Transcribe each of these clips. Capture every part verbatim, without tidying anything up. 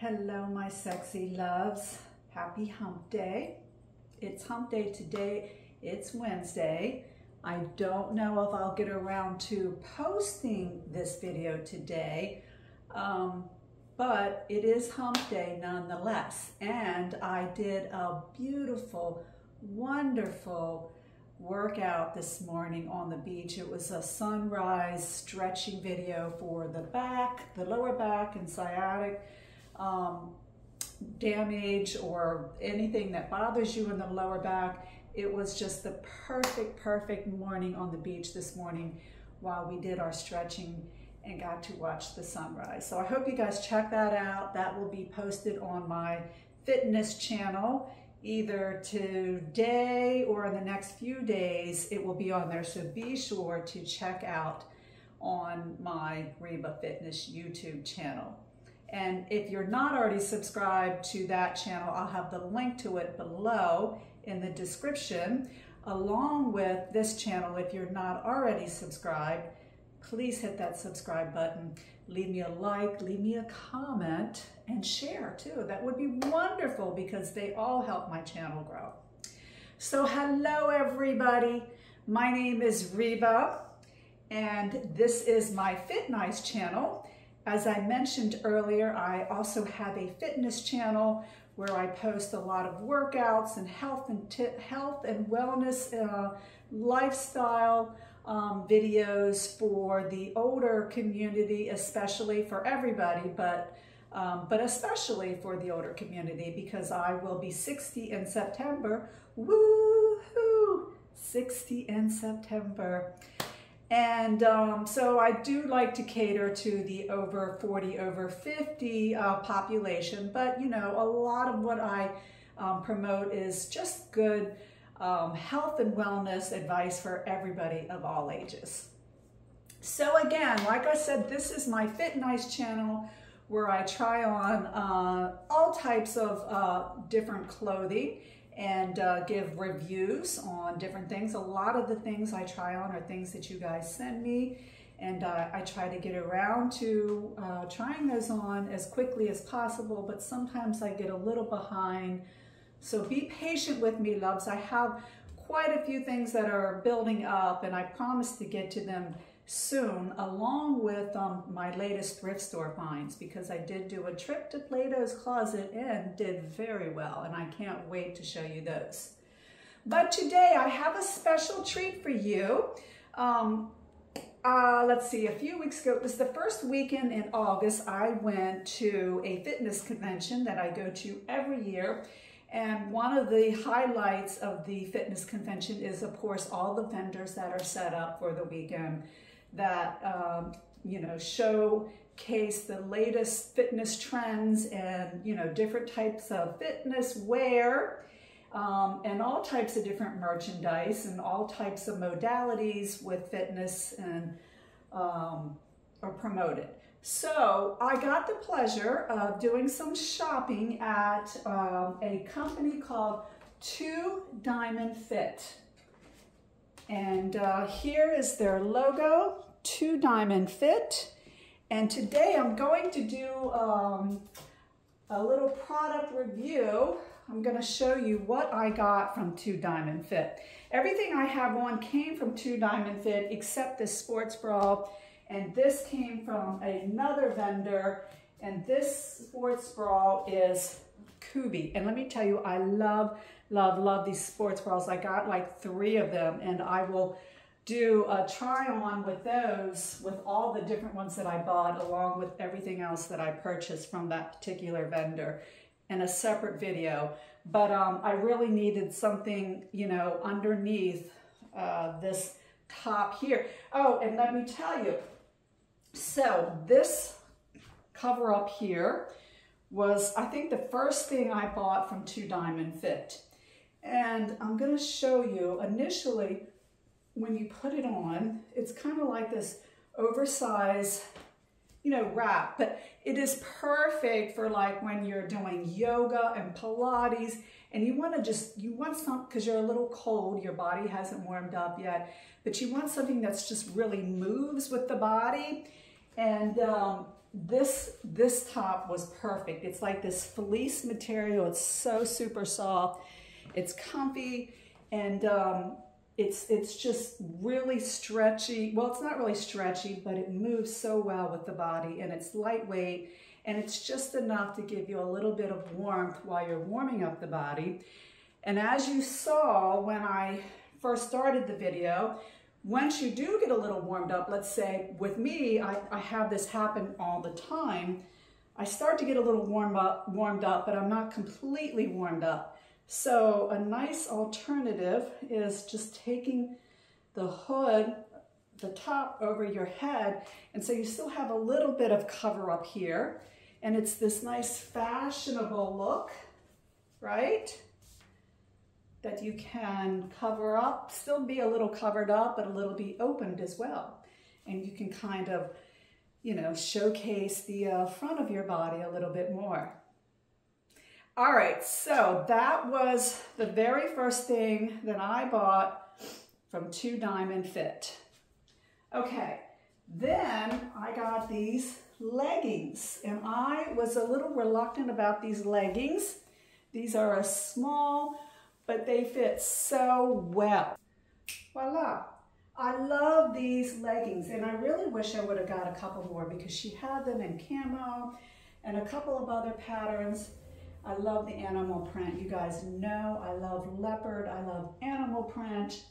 Hello, my sexy loves. Happy hump day. It's hump day today. It's Wednesday. I don't know if I'll get around to posting this video today, um, but it is hump day nonetheless. And I did a beautiful, wonderful workout this morning on the beach. It was a sunrise stretching video for the back, the lower back and sciatic um, damage or anything that bothers you in the lower back. It was just the perfect, perfect morning on the beach this morning while we did our stretching and got to watch the sunrise. So I hope you guys check that out. That will be posted on my fitness channel either today or in the next few days. It will be on there, so be sure to check out on my Reba Fitness YouTube channel. And if you're not already subscribed to that channel, I'll have the link to it below in the description, along with this channel. If you're not already subscribed, please hit that subscribe button. Leave me a like, leave me a comment, and share too. That would be wonderful because they all help my channel grow. So hello everybody. My name is Reba and this is my Fit Nice channel. As I mentioned earlier, I also have a fitness channel where I post a lot of workouts and health and health and wellness uh, lifestyle um, videos for the older community, especially for everybody, but um, but especially for the older community because I will be sixty in September. Woo-hoo! sixty in September. And um, so I do like to cater to the over forty, over fifty uh, population, but you know, a lot of what I um, promote is just good um, health and wellness advice for everybody of all ages. So again, like I said, this is my Fit Nice channel where I try on uh, all types of uh, different clothing and uh, give reviews on different things. A lot of the things I try on are things that you guys send me, and uh, I try to get around to uh, trying those on as quickly as possible, but sometimes I get a little behind. So be patient with me, loves. I have quite a few things that are building up, and I promise to get to them soon, along with um, my latest thrift store finds, because I did do a trip to Plato's Closet and did very well, and I can't wait to show you those. But today I have a special treat for you. Um, uh, let's see, a few weeks ago, it was the first weekend in August, I went to a fitness convention that I go to every year. And one of the highlights of the fitness convention is, of course, all the vendors that are set up for the weekend that um, you know, showcase the latest fitness trends and you know, different types of fitness wear um, and all types of different merchandise and all types of modalities with fitness and um, are promoted. So I got the pleasure of doing some shopping at um, a company called Two Diamond Fit. And uh, here is their logo, Two Diamond Fit. And today I'm going to do um, a little product review. I'm gonna show you what I got from Two Diamond Fit. Everything I have on came from Two Diamond Fit except this sports bra. And this came from another vendor. And this sports bra is Kubi. And let me tell you, I love, love, love these sports bras. I got like three of them, and I will do a try on with those, with all the different ones that I bought, along with everything else that I purchased from that particular vendor in a separate video. But um, I really needed something, you know, underneath uh, this top here. Oh, and let me tell you, so this cover up here was, I think, the first thing I bought from Two Diamond Fit. And I'm going to show you, initially, when you put it on, it's kind of like this oversized, you know, wrap. But it is perfect for like when you're doing yoga and Pilates and you want to just, you want something, because you're a little cold, your body hasn't warmed up yet, but you want something that's just really moves with the body. And um, This, this top was perfect. It's like this fleece material. It's so super soft. It's comfy, and um, it's, it's just really stretchy. Well, it's not really stretchy, but it moves so well with the body, and it's lightweight, and it's just enough to give you a little bit of warmth while you're warming up the body. And as you saw when I first started the video, once you do get a little warmed up, let's say with me, I, I have this happen all the time. I start to get a little warm up, warmed up, but I'm not completely warmed up. So a nice alternative is just taking the hood, the top over your head, and so you still have a little bit of cover up here, and it's this nice fashionable look, right? That you can cover up, still be a little covered up, but a little be opened as well. And you can kind of, you know, showcase the uh, front of your body a little bit more. All right, so that was the very first thing that I bought from Two Diamond Fit. Okay, then I got these leggings, and I was a little reluctant about these leggings. These are a small, but they fit so well. Voila. I love these leggings, and I really wish I would have got a couple more because she had them in camo and a couple of other patterns. I love the animal print. You guys know I love leopard, I love animal print,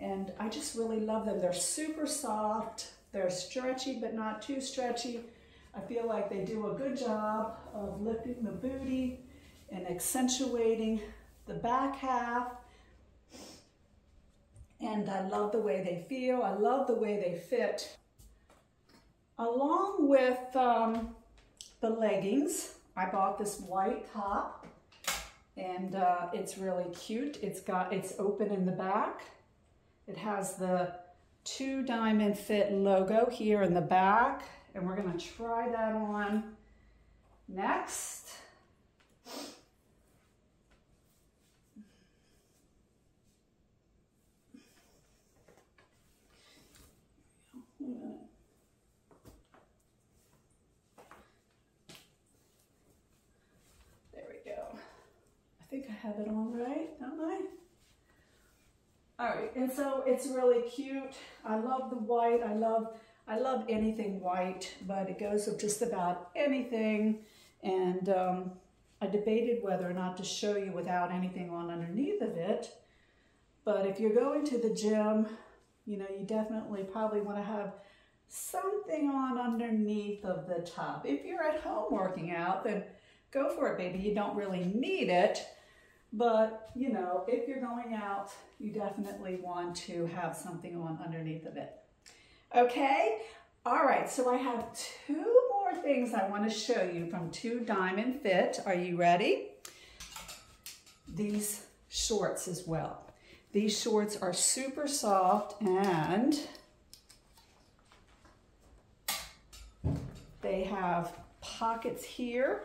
and I just really love them. They're super soft, they're stretchy but not too stretchy. I feel like they do a good job of lifting the booty and accentuating the back half, and I love the way they feel. I love the way they fit. Along with um, the leggings, I bought this white top, and uh, it's really cute. It's got, it's open in the back. It has the Two Diamond Fit logo here in the back, and we're gonna try that on next. I think I have it on right, don't I? All right, and so it's really cute. I love the white. I love, I love anything white, but it goes with just about anything. And um, I debated whether or not to show you without anything on underneath of it. But if you're going to the gym, you know, you definitely probably want to have something on underneath of the top. If you're at home working out, then go for it, baby. You don't really need it. But, you know, if you're going out, you definitely want to have something on underneath of it. Okay? All right, so I have two more things I want to show you from Two Diamond Fit. Are you ready? These shorts as well. These shorts are super soft, and they have pockets here,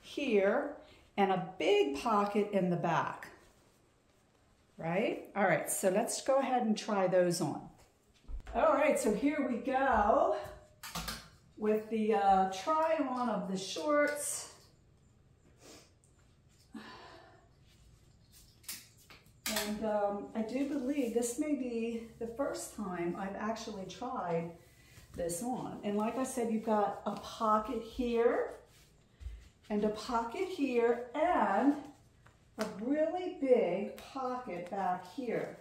here, and a big pocket in the back, right? All right, so let's go ahead and try those on. All right, so here we go with the uh, try on of the shorts. And um, I do believe this may be the first time I've actually tried this on. And like I said, you've got a pocket here, and a pocket here, and a really big pocket back here.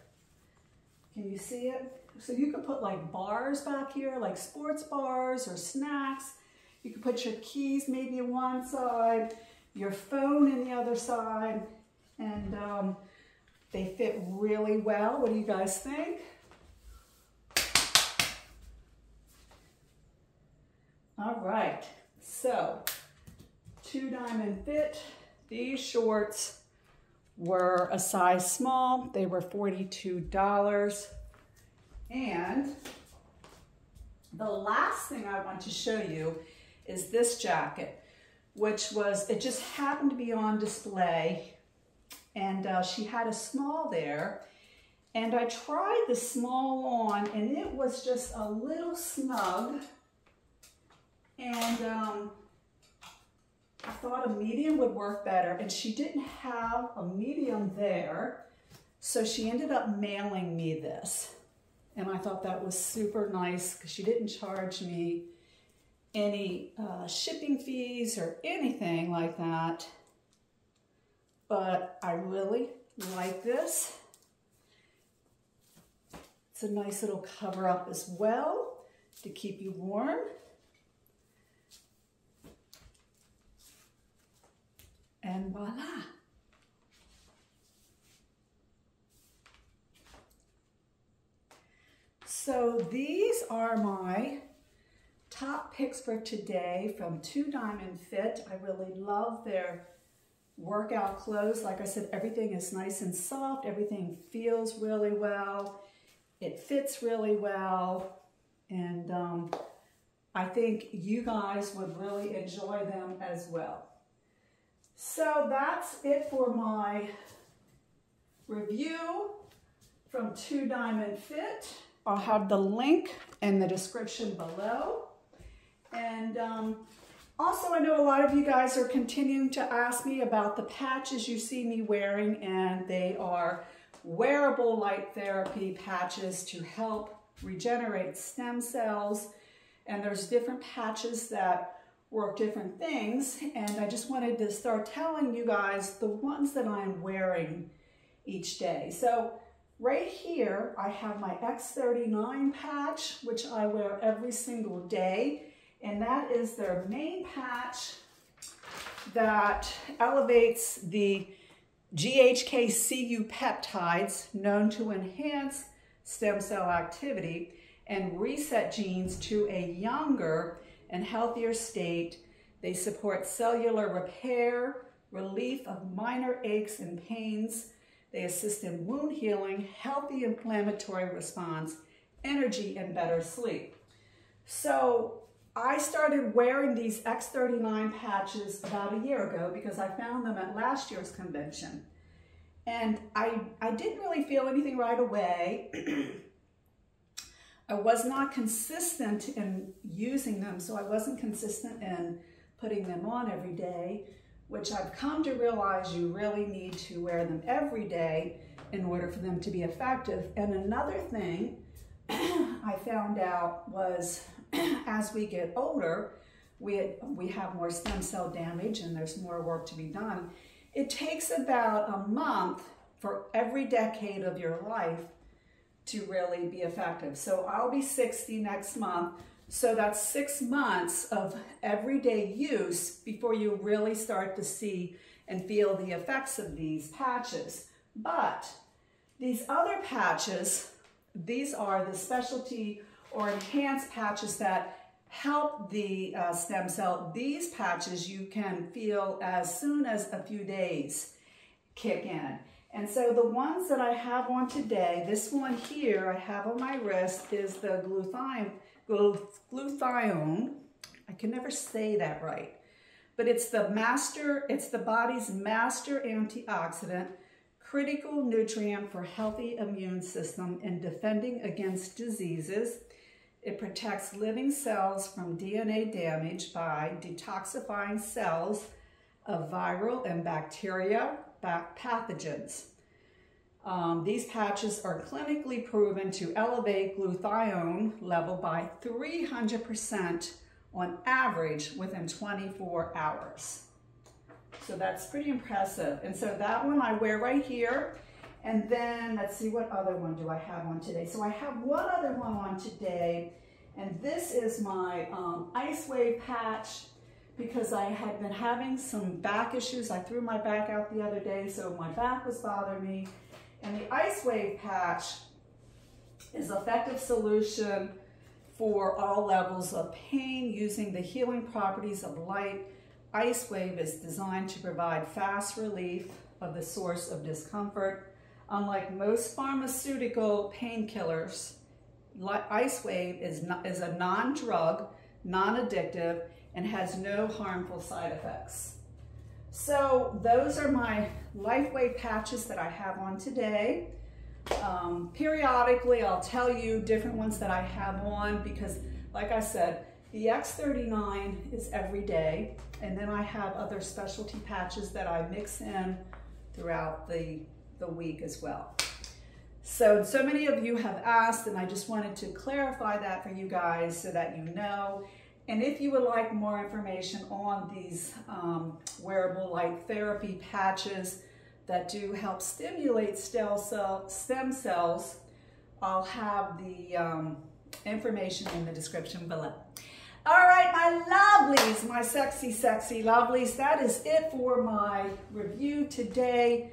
Can you see it? So you could put like bars back here, like sports bars or snacks. You could put your keys maybe on one side, your phone in the other side, and um, they fit really well. What do you guys think? All right, so Two Diamond Fit. These shorts were a size small. They were forty-two dollars. And the last thing I want to show you is this jacket, which was, it just happened to be on display. And uh, she had a small there. And I tried the small on, and it was just a little snug. and um, I thought a medium would work better, and she didn't have a medium there, so she ended up mailing me this, and I thought that was super nice because she didn't charge me any uh, shipping fees or anything like that. But I really like this. It's a nice little cover up as well to keep you warm. And voila. So these are my top picks for today from Two Diamond Fit. I really love their workout clothes. Like I said, everything is nice and soft. Everything feels really well. It fits really well. And um, I think you guys would really enjoy them as well. So that's it for my review from Two Diamond Fit. I'll have the link in the description below. And um, also, I know a lot of you guys are continuing to ask me about the patches you see me wearing, and they are wearable light therapy patches to help regenerate stem cells. And there's different patches that work different things, and I just wanted to start telling you guys the ones that I'm wearing each day. So right here I have my X thirty-nine patch, which I wear every single day, and that is their main patch that elevates the G H K-Cu peptides known to enhance stem cell activity and reset genes to a younger and healthier state. They support cellular repair, relief of minor aches and pains. They assist in wound healing, healthy inflammatory response, energy, and better sleep. So I started wearing these X thirty-nine patches about a year ago because I found them at last year's convention. And I, I didn't really feel anything right away. I was not consistent in using them, so I wasn't consistent in putting them on every day, which I've come to realize you really need to wear them every day in order for them to be effective. And another thing I found out was as we get older, we, we have more stem cell damage and there's more work to be done. It takes about a month for every decade of your life to really be effective. So I'll be sixty next month. So that's six months of everyday use before you really start to see and feel the effects of these patches. But these other patches, these are the specialty or enhanced patches that help the uh, stem cell. These patches you can feel as soon as a few days kick in. And so the ones that I have on today, this one here I have on my wrist is the glutathione, glutathione. I can never say that right, but it's the master, it's the body's master antioxidant, critical nutrient for healthy immune system and defending against diseases. It protects living cells from D N A damage by detoxifying cells of viral and bacteria, back pathogens. Um, these patches are clinically proven to elevate glutathione level by three hundred percent on average within twenty-four hours. So that's pretty impressive. And so that one I wear right here. And then let's see, what other one do I have on today? So I have one other one on today, and this is my um, Ice Wave patch, because I had been having some back issues. I threw my back out the other day, so my back was bothering me. And the Ice Wave patch is an effective solution for all levels of pain using the healing properties of light. Ice Wave is designed to provide fast relief of the source of discomfort. Unlike most pharmaceutical painkillers, Ice Wave is, not, is a non-drug, non-addictive, and has no harmful side effects. So those are my LifeWave patches that I have on today. Um, periodically, I'll tell you different ones that I have on because, like I said, The X thirty-nine is every day, and then I have other specialty patches that I mix in throughout the, the week as well. So, so many of you have asked, and I just wanted to clarify that for you guys so that you know. And if you would like more information on these um, wearable light therapy patches that do help stimulate stem cell, stem cells, I'll have the um, information in the description below. All right, my lovelies, my sexy, sexy lovelies, that is it for my review today.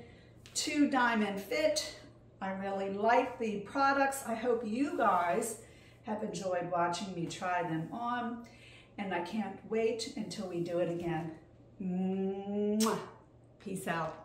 Two Diamond Fit. I really like the products. I hope you guys have enjoyed watching me try them on, and I can't wait until we do it again. Mwah. Peace out.